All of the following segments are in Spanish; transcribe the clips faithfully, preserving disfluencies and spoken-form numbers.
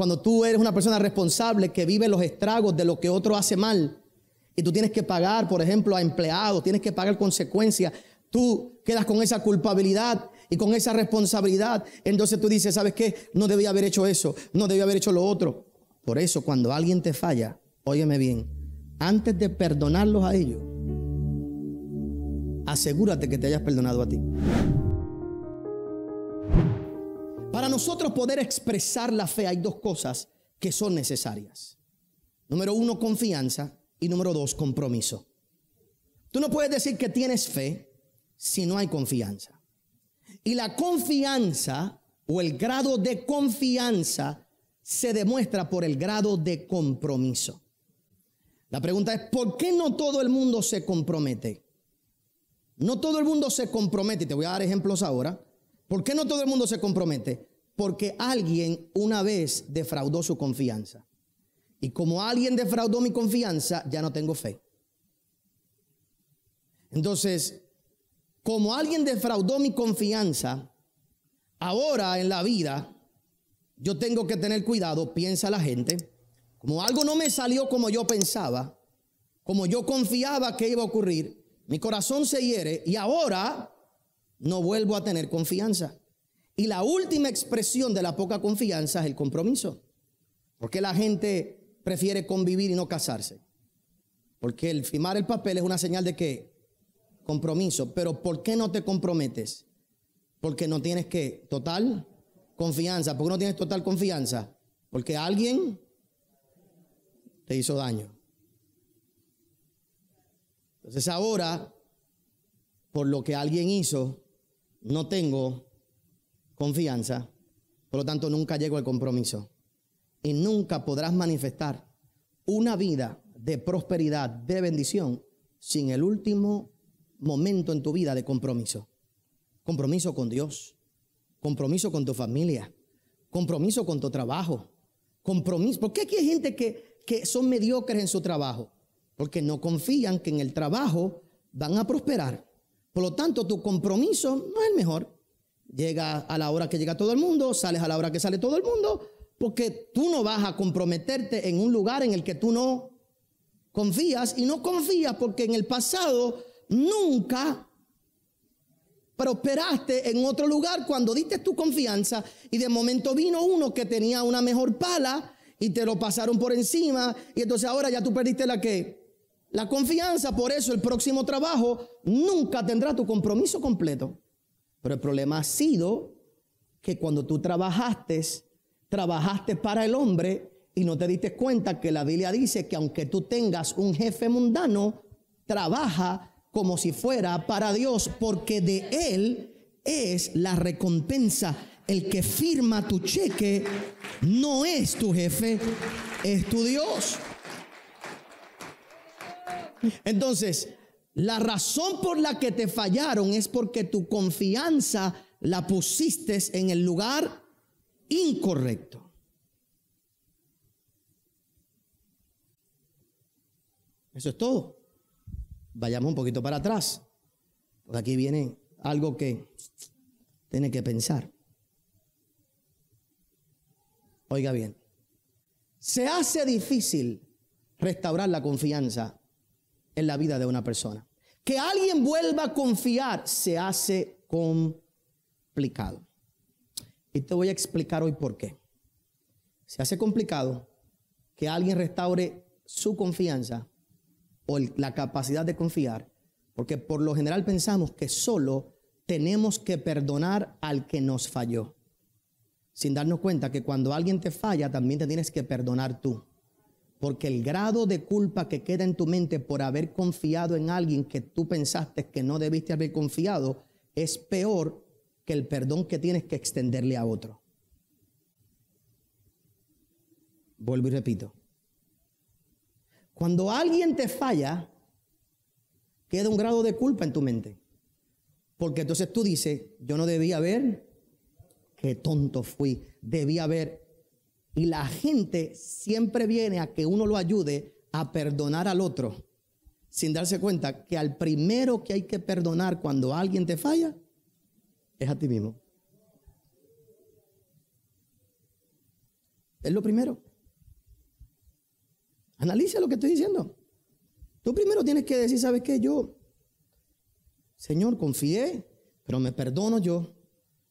Cuando tú eres una persona responsable que vive los estragos de lo que otro hace mal y tú tienes que pagar, por ejemplo, a empleados, tienes que pagar consecuencias, tú quedas con esa culpabilidad y con esa responsabilidad. Entonces tú dices, ¿sabes qué? No debía haber hecho eso, no debía haber hecho lo otro. Por eso cuando alguien te falla, óyeme bien, antes de perdonarlos a ellos, asegúrate que te hayas perdonado a ti. Para nosotros poder expresar la fe hay dos cosas que son necesarias. Número uno, confianza, y número dos, compromiso. Tú no puedes decir que tienes fe si no hay confianza. Y la confianza o el grado de confianza se demuestra por el grado de compromiso. La pregunta es, ¿por qué no todo el mundo se compromete? No todo el mundo se compromete, y te voy a dar ejemplos ahora. ¿Por qué no todo el mundo se compromete? Porque alguien una vez defraudó su confianza. Y como alguien defraudó mi confianza, ya no tengo fe. Entonces, como alguien defraudó mi confianza, ahora en la vida yo tengo que tener cuidado, piensa la gente. Como algo no me salió como yo pensaba, como yo confiaba que iba a ocurrir, mi corazón se hiere y ahora no vuelvo a tener confianza. Y la última expresión de la poca confianza es el compromiso. ¿Por qué la gente prefiere convivir y no casarse? Porque el firmar el papel es una señal de que compromiso. Pero ¿por qué no te comprometes? Porque no tienes que total confianza. ¿Por qué no tienes total confianza? Porque alguien te hizo daño. Entonces ahora, por lo que alguien hizo, no tengo confianza, por lo tanto nunca llego al compromiso y nunca podrás manifestar una vida de prosperidad, de bendición, sin el último momento en tu vida de compromiso. Compromiso con Dios, compromiso con tu familia, compromiso con tu trabajo, compromiso. ¿Por qué aquí hay gente que, que son mediocres en su trabajo? Porque no confían que en el trabajo van a prosperar. Por lo tanto, tu compromiso no es el mejor. Llega a la hora que llega todo el mundo, sales a la hora que sale todo el mundo, porque tú no vas a comprometerte en un lugar en el que tú no confías, y no confías porque en el pasado nunca prosperaste en otro lugar cuando diste tu confianza y de momento vino uno que tenía una mejor pala y te lo pasaron por encima y entonces ahora ya tú perdiste la que... La confianza. Por eso el próximo trabajo nunca tendrá tu compromiso completo. Pero el problema ha sido que cuando tú trabajaste, trabajaste para el hombre y no te diste cuenta que la Biblia dice que aunque tú tengas un jefe mundano, trabaja como si fuera para Dios, porque de él es la recompensa. El que firma tu cheque no es tu jefe, es tu Dios. Entonces, la razón por la que te fallaron es porque tu confianza la pusiste en el lugar incorrecto. Eso es todo. Vayamos un poquito para atrás. Porque aquí viene algo que tiene que pensar. Oiga bien. Se hace difícil restaurar la confianza en la vida de una persona. Que alguien vuelva a confiar se hace complicado. Y te voy a explicar hoy por qué. Se hace complicado que alguien restaure su confianza o el, la capacidad de confiar, porque por lo general pensamos que solo tenemos que perdonar al que nos falló, sin darnos cuenta que cuando alguien te falla también te tienes que perdonar tú. Porque el grado de culpa que queda en tu mente por haber confiado en alguien que tú pensaste que no debiste haber confiado es peor que el perdón que tienes que extenderle a otro. Vuelvo y repito. Cuando alguien te falla, queda un grado de culpa en tu mente. Porque entonces tú dices, yo no debía haber, qué tonto fui, debía haber... Y la gente siempre viene a que uno lo ayude a perdonar al otro, sin darse cuenta que al primero que hay que perdonar cuando alguien te falla es a ti mismo. Es lo primero. Analiza lo que estoy diciendo. Tú primero tienes que decir, ¿sabes qué? Yo, Señor, confié, pero me perdono yo.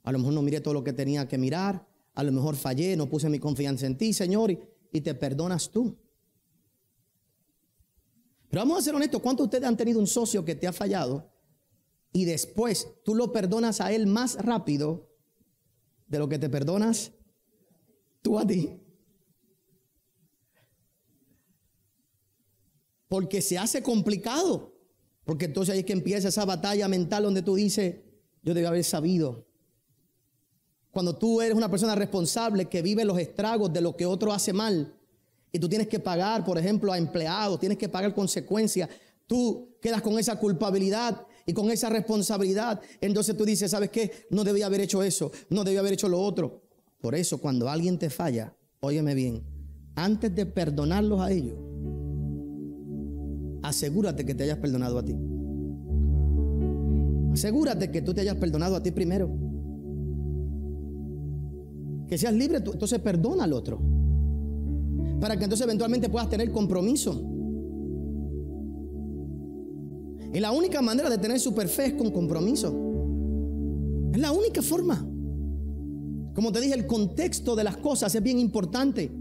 A lo mejor no miré todo lo que tenía que mirar. A lo mejor fallé, no puse mi confianza en ti, Señor, y, y te perdonas tú. Pero vamos a ser honestos, ¿cuántos de ustedes han tenido un socio que te ha fallado y después tú lo perdonas a él más rápido de lo que te perdonas tú a ti? Porque se hace complicado. Porque entonces ahí es que empieza esa batalla mental donde tú dices, yo debí haber sabido. Cuando tú eres una persona responsable que vive los estragos de lo que otro hace mal y tú tienes que pagar, por ejemplo, a empleados, tienes que pagar consecuencias, tú quedas con esa culpabilidad y con esa responsabilidad. Entonces tú dices, ¿sabes qué? No debí haber hecho eso, no debí haber hecho lo otro. Por eso cuando alguien te falla, óyeme bien, antes de perdonarlos a ellos, asegúrate que te hayas perdonado a ti. Asegúrate que tú te hayas perdonado a ti primero. Que seas libre, tú, entonces perdona al otro. Para que entonces eventualmente puedas tener compromiso. Y la única manera de tener superfe es con compromiso. Es la única forma. Como te dije, el contexto de las cosas es bien importante.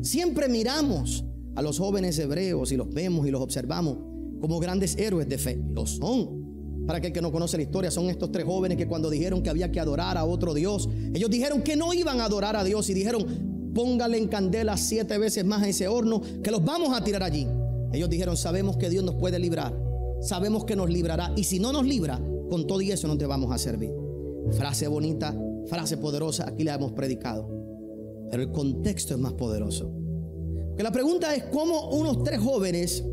Siempre miramos a los jóvenes hebreos y los vemos y los observamos como grandes héroes de fe. Lo son. Para aquel que no conoce la historia, son estos tres jóvenes que cuando dijeron que había que adorar a otro Dios, ellos dijeron que no iban a adorar a Dios y dijeron, póngale en candela siete veces más a ese horno que los vamos a tirar allí. Ellos dijeron, sabemos que Dios nos puede librar, sabemos que nos librará y si no nos libra, con todo y eso no te vamos a servir. Frase bonita, frase poderosa, aquí la hemos predicado, pero el contexto es más poderoso. Porque la pregunta es, ¿cómo unos tres jóvenes?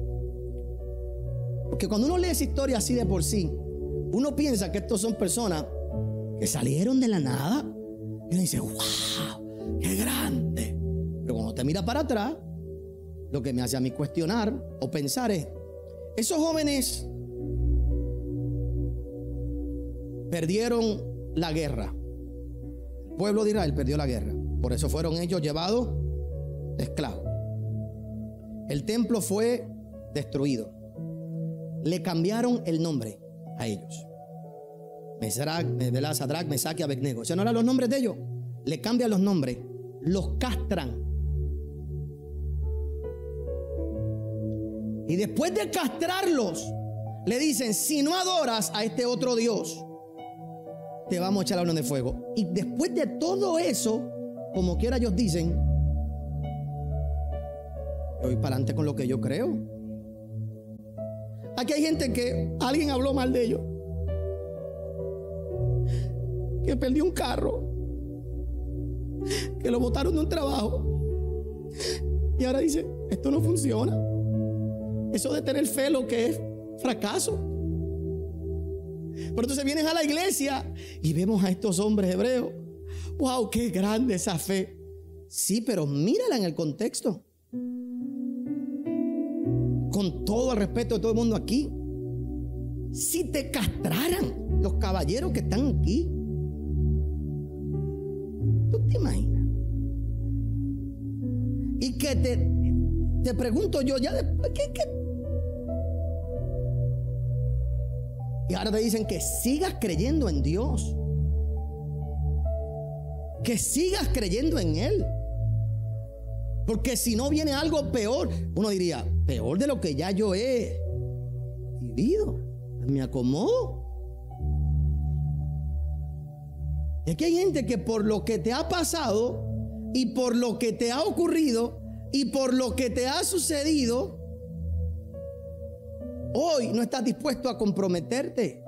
Porque cuando uno lee esa historia así de por sí, uno piensa que estos son personas que salieron de la nada y uno dice, wow, qué grande. Pero cuando te mira para atrás, lo que me hace a mí cuestionar o pensar es, esos jóvenes perdieron la guerra. El pueblo de Israel perdió la guerra. Por eso fueron ellos llevados de esclavos. El templo fue destruido. Le cambiaron el nombre a ellos. Mesach, Sadrach, Mesach y Abednego. O sea, no eran los nombres de ellos. Le cambian los nombres. Los castran. Y después de castrarlos, le dicen, si no adoras a este otro Dios, te vamos a echar al horno de fuego. Y después de todo eso, como quiera ellos dicen, yo voy para adelante con lo que yo creo. Aquí hay gente que alguien habló mal de ellos, que perdió un carro, que lo botaron de un trabajo y ahora dice, esto no funciona. Eso de tener fe lo que es fracaso. Pero entonces vienes a la iglesia y vemos a estos hombres hebreos, wow, qué grande esa fe. Sí, pero mírala en el contexto. Con todo el respeto de todo el mundo aquí, si te castraran los caballeros que están aquí, ¿tú te imaginas? Y que te, te pregunto yo ya después, ¿qué, qué? Y ahora te dicen que sigas creyendo en Dios, que sigas creyendo en Él. Porque si no viene algo peor, uno diría, peor de lo que ya yo he vivido. Me acomodo. Y aquí hay gente que por lo que te ha pasado y por lo que te ha ocurrido y por lo que te ha sucedido, hoy no estás dispuesto a comprometerte.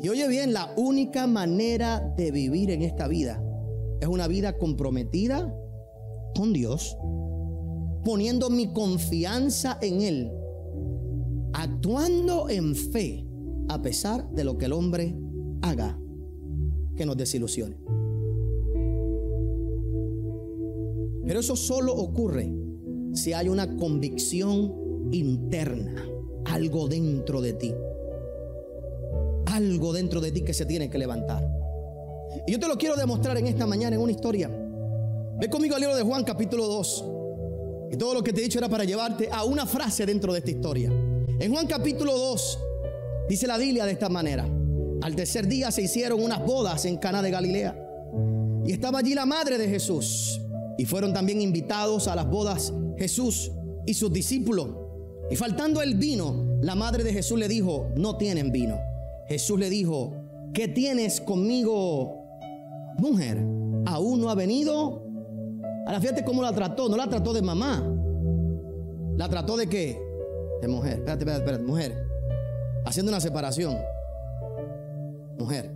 Y oye bien, la única manera de vivir en esta vida es una vida comprometida con Dios, poniendo mi confianza en Él, actuando en fe a pesar de lo que el hombre haga que nos desilusione. Pero eso solo ocurre si hay una convicción interna, algo dentro de ti, algo dentro de ti que se tiene que levantar. Y yo te lo quiero demostrar en esta mañana en una historia. Ve conmigo al libro de Juan capítulo dos. Y todo lo que te he dicho era para llevarte a una frase dentro de esta historia. En Juan capítulo dos dice la Biblia de esta manera: al tercer día se hicieron unas bodas en Caná de Galilea, y estaba allí la madre de Jesús, y fueron también invitados a las bodas Jesús y sus discípulos. Y faltando el vino, la madre de Jesús le dijo: no tienen vino. Jesús le dijo: ¿qué tienes conmigo, mujer? ¿Aún no ha venido? Ahora fíjate cómo la trató. No la trató de mamá. ¿La trató de qué? De mujer. Espérate, espérate, espérate. Mujer. Haciendo una separación. Mujer.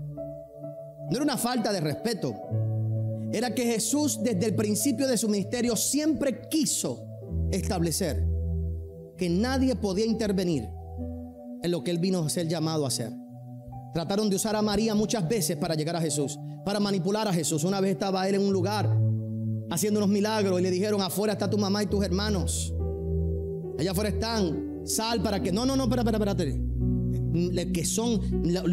No era una falta de respeto. Era que Jesús desde el principio de su ministerio siempre quiso establecer que nadie podía intervenir en lo que él vino a ser llamado a hacer. Trataron de usar a María muchas veces para llegar a Jesús, para manipular a Jesús. Una vez estaba él en un lugar haciendo unos milagros y le dijeron: afuera está tu mamá y tus hermanos, allá afuera están, sal para que... No, no, no, espérate, espérate, que son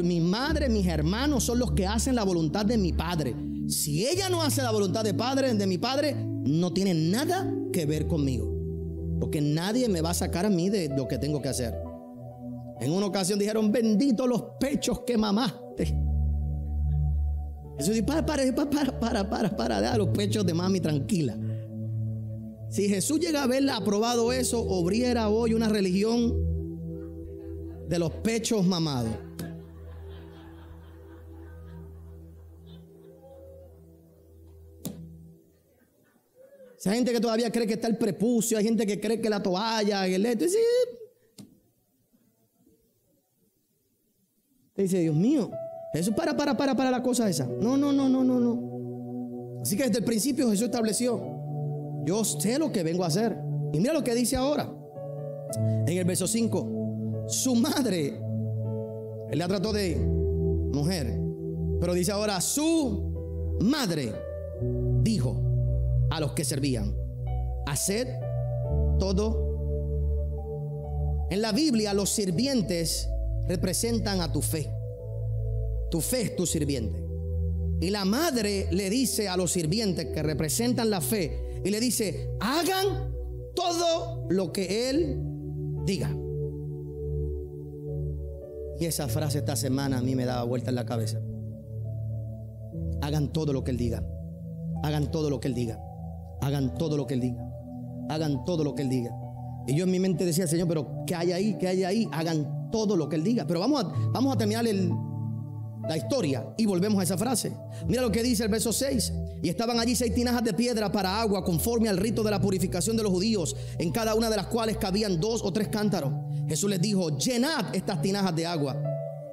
mi madre, mis hermanos son los que hacen la voluntad de mi padre. Si ella no hace la voluntad de, padre, de mi padre, no tiene nada que ver conmigo, porque nadie me va a sacar a mí de lo que tengo que hacer. En una ocasión dijeron: bendito los pechos que mamaste. Jesús dice: para, para, para, para, para, para, deja los pechos de mami tranquila. Si Jesús llega a haberla aprobado eso, obriera hoy una religión de los pechos mamados. Si hay gente que todavía cree que está el prepucio, hay gente que cree que la toalla, el esto, y sí. Te dice: Dios mío, Jesús, para, para, para, para la cosa esa. No, no, no, no, no, no. Así que desde el principio Jesús estableció: yo sé lo que vengo a hacer. Y mira lo que dice ahora. En el verso cinco, su madre, él la trató de mujer, pero dice ahora: su madre dijo a los que servían: haced todo. En la Biblia los sirvientes representan a tu fe. Tu fe es tu sirviente. Y la madre le dice a los sirvientes que representan la fe, y le dice: hagan todo lo que él diga. Y esa frase esta semana a mí me daba vuelta en la cabeza. Hagan todo lo que él diga. Hagan todo lo que él diga. Hagan todo lo que él diga. Hagan todo lo que él diga. Y yo en mi mente decía: Señor, pero ¿qué hay ahí? ¿Qué hay ahí? Hagan todo lo que él diga. Pero vamos a, vamos a terminar el, la historia y volvemos a esa frase. Mira lo que dice el verso seis. Y estaban allí seis tinajas de piedra para agua, conforme al rito de la purificación de los judíos, en cada una de las cuales cabían dos o tres cántaros. Jesús les dijo: llenad estas tinajas de agua.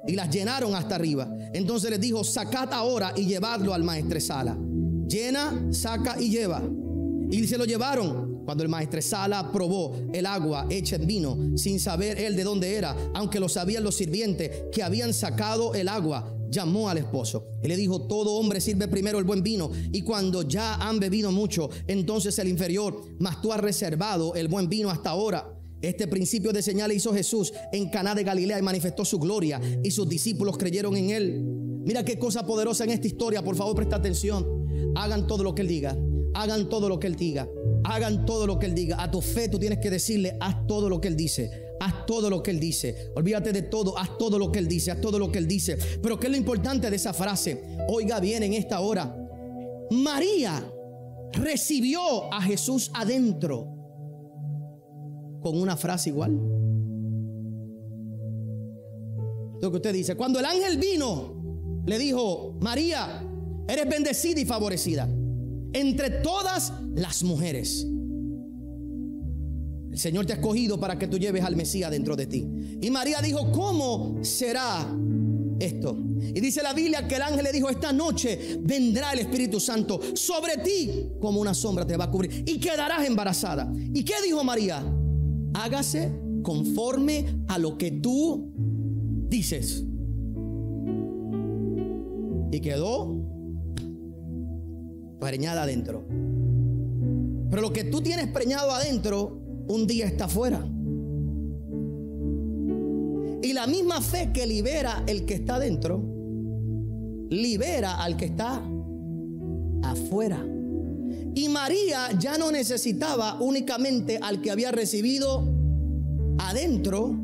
Y las llenaron hasta arriba. Entonces les dijo: sacad ahora y llevadlo al maestresala. Llena, saca y lleva. Y se lo llevaron. Cuando el maestresala probó el agua hecha en vino, sin saber él de dónde era, aunque lo sabían los sirvientes que habían sacado el agua, llamó al esposo y le dijo: todo hombre sirve primero el buen vino, y cuando ya han bebido mucho, entonces el inferior, mas tú has reservado el buen vino hasta ahora. Este principio de señales hizo Jesús en Caná de Galilea y manifestó su gloria, y sus discípulos creyeron en él. Mira qué cosa poderosa en esta historia. Por favor, presta atención. Hagan todo lo que él diga. Hagan todo lo que él diga. Hagan todo lo que él diga. A tu fe tú tienes que decirle: haz todo lo que él dice. Haz todo lo que él dice. Olvídate de todo. Haz todo lo que él dice. Haz todo lo que él dice. Pero ¿qué es lo importante de esa frase? Oiga bien en esta hora. María recibió a Jesús adentro con una frase igual. Lo que usted dice. Cuando el ángel vino, le dijo: María, eres bendecida y favorecida entre todas las mujeres. El Señor te ha escogido para que tú lleves al Mesías dentro de ti. Y María dijo: ¿cómo será esto? Y dice la Biblia que el ángel le dijo: esta noche vendrá el Espíritu Santo sobre ti, como una sombra te va a cubrir, y quedarás embarazada. ¿Y qué dijo María? Hágase conforme a lo que tú dices. Y quedó preñada adentro. Pero lo que tú tienes preñado adentro, un día está afuera. Y la misma fe que libera el que está adentro, libera al que está afuera. Y María ya no necesitaba únicamente al que había recibido adentro,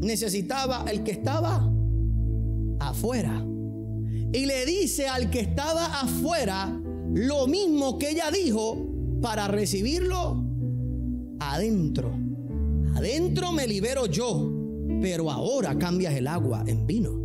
necesitaba el que estaba afuera. Y le dice al que estaba afuera lo mismo que ella dijo para recibirlo adentro. Adentro me libero yo, pero ahora cambias el agua en vino.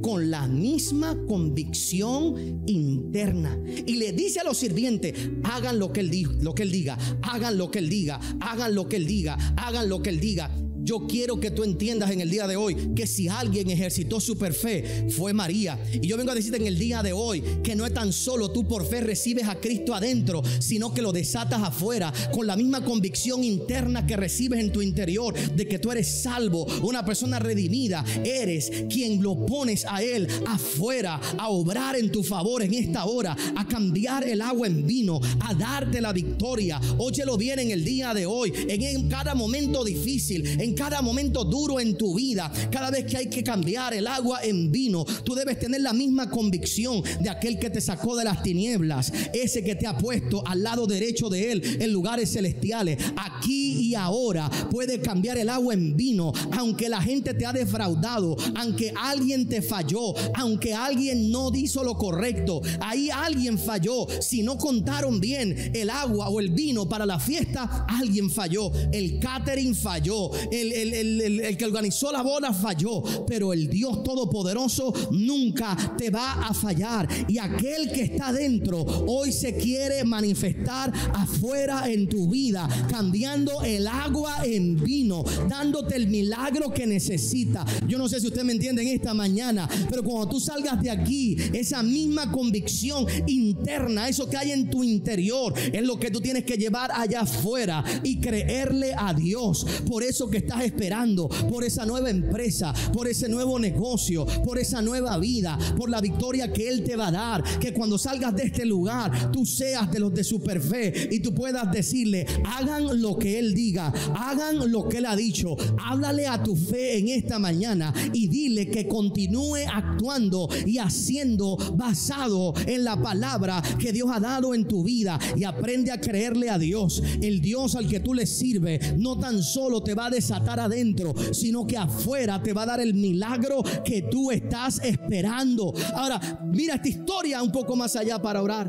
Con la misma convicción interna. Y le dice a los sirvientes: hagan lo que él diga, lo que él diga, hagan lo que él diga, hagan lo que él diga, hagan lo que él diga. Yo quiero que tú entiendas en el día de hoy que si alguien ejercitó superfe fue María. Y yo vengo a decirte en el día de hoy que no es tan solo tú por fe recibes a Cristo adentro, sino que lo desatas afuera con la misma convicción interna que recibes en tu interior de que tú eres salvo, una persona redimida. Eres quien lo pones a Él afuera a obrar en tu favor en esta hora, a cambiar el agua en vino, a darte la victoria. Óyelo bien en el día de hoy, en cada momento difícil, en En cada momento duro en tu vida, cada vez que hay que cambiar el agua en vino, tú debes tener la misma convicción de aquel que te sacó de las tinieblas, ese que te ha puesto al lado derecho de Él en lugares celestiales. Aquí y ahora puedes cambiar el agua en vino, aunque la gente te ha defraudado, aunque alguien te falló, aunque alguien no hizo lo correcto, ahí alguien falló, si no contaron bien el agua o el vino para la fiesta, alguien falló, el catering falló, El, el, el, el, el que organizó la boda falló, pero el Dios Todopoderoso nunca te va a fallar. Y aquel que está dentro hoy se quiere manifestar afuera en tu vida, cambiando el agua en vino, dándote el milagro que necesitas. Yo no sé si usted me entiende en esta mañana, pero cuando tú salgas de aquí, esa misma convicción interna, eso que hay en tu interior, es lo que tú tienes que llevar allá afuera y creerle a Dios por eso que estás esperando, por esa nueva empresa, por ese nuevo negocio, por esa nueva vida, por la victoria que Él te va a dar. Que cuando salgas de este lugar, tú seas de los de superfe y tú puedas decirle: hagan lo que Él diga, hagan lo que Él ha dicho. Háblale a tu fe en esta mañana y dile que continúe actuando y haciendo basado en la palabra que Dios ha dado en tu vida, y aprende a creerle a Dios. El Dios al que tú le sirves no tan solo te va a desatar adentro, sino que afuera te va a dar el milagro que tú estás esperando. Ahora, mira esta historia un poco más allá para orar,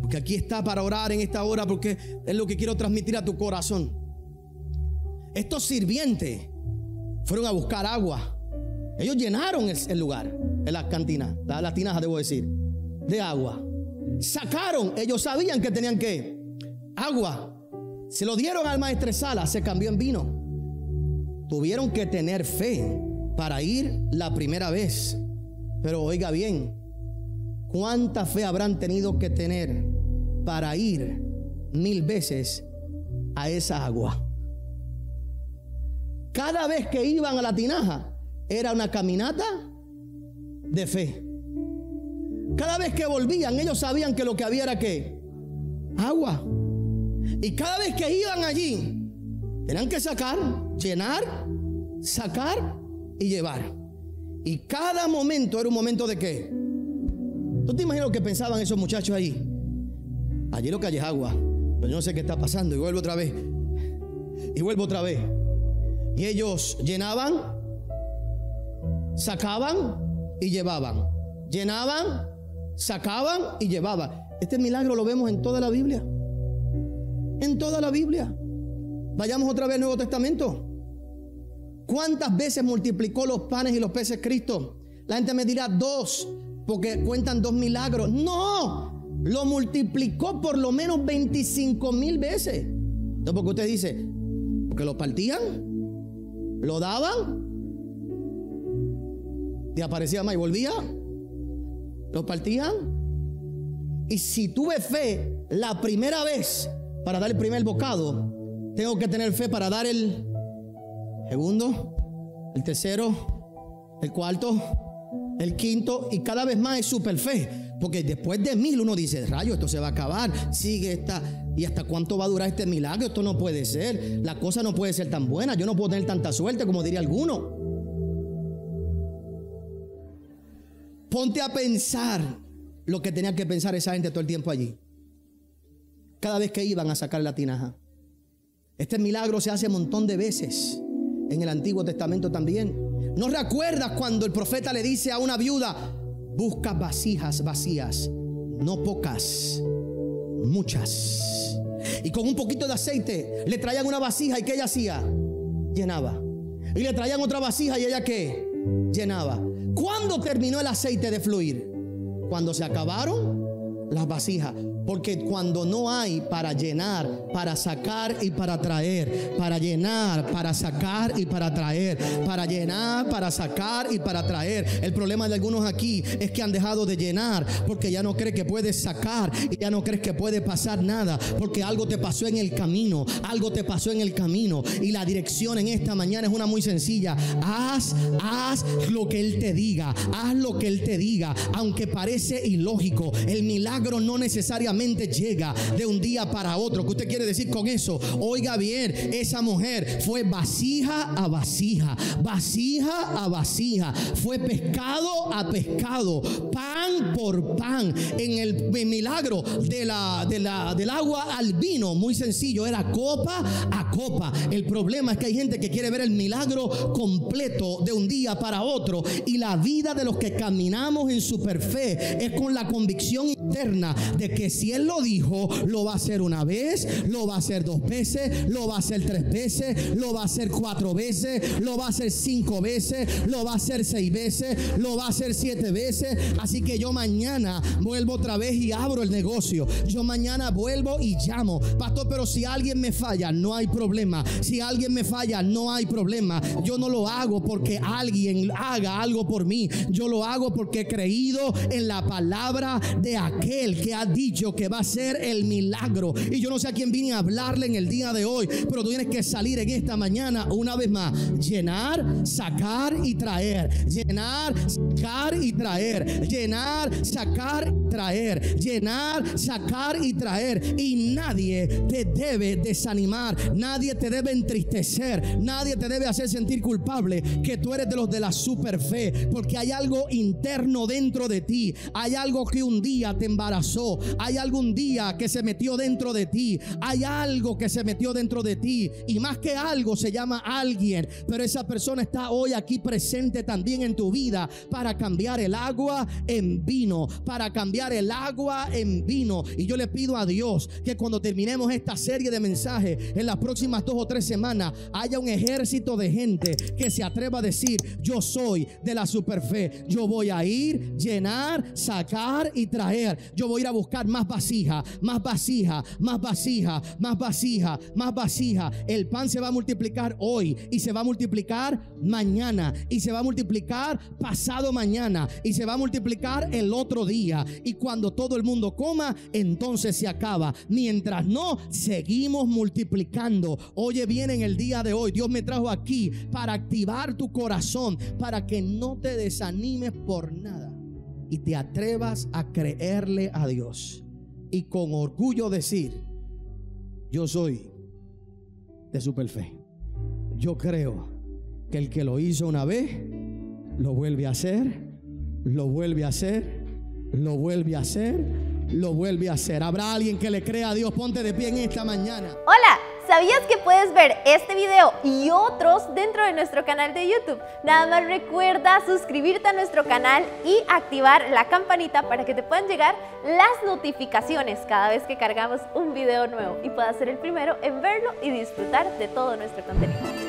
porque aquí está para orar en esta hora, porque es lo que quiero transmitir a tu corazón. Estos sirvientes fueron a buscar agua. Ellos llenaron el, el lugar, en la cantina, la, la tinaja, debo decir, de agua. Sacaron, ellos sabían que tenían que agua. Se lo dieron al maestresala, se cambió en vino. Tuvieron que tener fe para ir la primera vez. Pero oiga bien, ¿cuánta fe habrán tenido que tener para ir mil veces a esa agua? Cada vez que iban a la tinaja era una caminata de fe. Cada vez que volvían, ellos sabían que lo que había era ¿qué? Agua. Y cada vez que iban allí, tenían que sacar, llenar, sacar y llevar. Y cada momento era un momento de ¿qué? ¿Tú te imaginas lo que pensaban esos muchachos allí? Allí lo que hay es agua, pero yo no sé qué está pasando. Y vuelvo otra vez. Y vuelvo otra vez. Y ellos llenaban, sacaban y llevaban. Llenaban, sacaban y llevaban. Este milagro lo vemos en toda la Biblia. En toda la Biblia. Vayamos otra vez al Nuevo Testamento. ¿Cuántas veces multiplicó los panes y los peces Cristo? La gente me dirá dos, porque cuentan dos milagros. No, lo multiplicó por lo menos veinticinco mil veces. No, porque usted dice, porque lo partían, lo daban, y aparecía más y volvía, lo partían. Y si tuve fe la primera vez para dar el primer bocado, tengo que tener fe para dar el segundo, el tercero, el cuarto, el quinto, y cada vez más es super fe, porque después de mil uno dice: rayo, esto se va a acabar, sigue esta, y hasta cuánto va a durar este milagro, esto no puede ser, la cosa no puede ser tan buena, yo no puedo tener tanta suerte como diría alguno. Ponte a pensar lo que tenía que pensar esa gente todo el tiempo allí. Cada vez que iban a sacar la tinaja. Este milagro se hace un montón de veces en el Antiguo Testamento también. ¿No recuerdas cuando el profeta le dice a una viuda: busca vasijas vacías, no pocas, muchas? Y con un poquito de aceite le traían una vasija, y ¿qué ella hacía? Llenaba. Y le traían otra vasija, y ella ¿qué? Llenaba. ¿Cuándo terminó el aceite de fluir? Cuando se acabaron las vasijas. Porque cuando no hay para llenar, para sacar y para traer, para llenar, para sacar y para traer, para llenar, para sacar y para traer. El problema de algunos aquí es que han dejado de llenar porque ya no crees que puedes sacar y ya no crees que puede pasar nada, porque algo te pasó en el camino, algo te pasó en el camino. Y la dirección en esta mañana es una muy sencilla: haz, haz lo que Él te diga, haz lo que Él te diga, aunque parece ilógico. El milagro no necesariamente llega de un día para otro. ¿Qué usted quiere decir con eso? Oiga bien, esa mujer fue vasija a vasija, vasija a vasija, fue pescado a pescado, pan por pan. En el, el milagro de la, de la, del agua al vino, muy sencillo, era copa a copa. El problema es que hay gente que quiere ver el milagro completo de un día para otro, y la vida de los que caminamos en superfe es con la convicción interna de que si Él lo dijo, lo va a hacer una vez, lo va a hacer dos veces, lo va a hacer tres veces, lo va a hacer cuatro veces, lo va a hacer cinco veces, lo va a hacer seis veces, lo va a hacer siete veces. Así que yo mañana vuelvo otra vez y abro el negocio. Yo mañana vuelvo y llamo. Pastor, pero si alguien me falla, no hay problema. Si alguien me falla, no hay problema. Yo no lo hago porque alguien haga algo por mí. Yo lo hago porque he creído en la palabra de aquel que ha dicho que va a ser el milagro. Y yo no sé a quién vine a hablarle en el día de hoy, pero tú tienes que salir en esta mañana una vez más: llenar, sacar y traer, llenar, sacar y traer, llenar, sacar y traer, llenar, sacar y traer. Y nadie te debe desanimar, nadie te debe entristecer, nadie te debe hacer sentir culpable que tú eres de los de la superfe, porque hay algo interno dentro de ti, hay algo que un día te embarazó, hay algún día que se metió dentro de ti, hay algo que se metió dentro de ti, y más que algo se llama alguien. Pero esa persona está hoy aquí presente también en tu vida para cambiar el agua en vino, para cambiar el agua en vino. Y yo le pido a Dios que cuando terminemos esta serie de mensajes en las próximas dos o tres semanas, haya un ejército de gente que se atreva a decir: yo soy de la superfe, yo voy a ir, llenar, sacar y traer. Yo voy a ir a buscar más vasija, más vasija, más vasija, más vasija, más vasija. El pan se va a multiplicar hoy, y se va a multiplicar mañana, y se va a multiplicar pasado mañana, y se va a multiplicar el otro día. Y cuando todo el mundo coma, entonces se acaba. Mientras no, seguimos multiplicando. Oye bien, en el día de hoy Dios me trajo aquí para activar tu corazón, para que no te desanimes por nada y te atrevas a creerle a Dios, y con orgullo decir: yo soy de superfe. Yo creo que el que lo hizo una vez, lo vuelve a hacer, lo vuelve a hacer, lo vuelve a hacer, lo vuelve a hacer. Habrá alguien que le crea a Dios. Ponte de pie en esta mañana. Hola, ¿sabías que puedes ver este video y otros dentro de nuestro canal de YouTube? Nada más recuerda suscribirte a nuestro canal y activar la campanita para que te puedan llegar las notificaciones cada vez que cargamos un video nuevo y puedas ser el primero en verlo y disfrutar de todo nuestro contenido.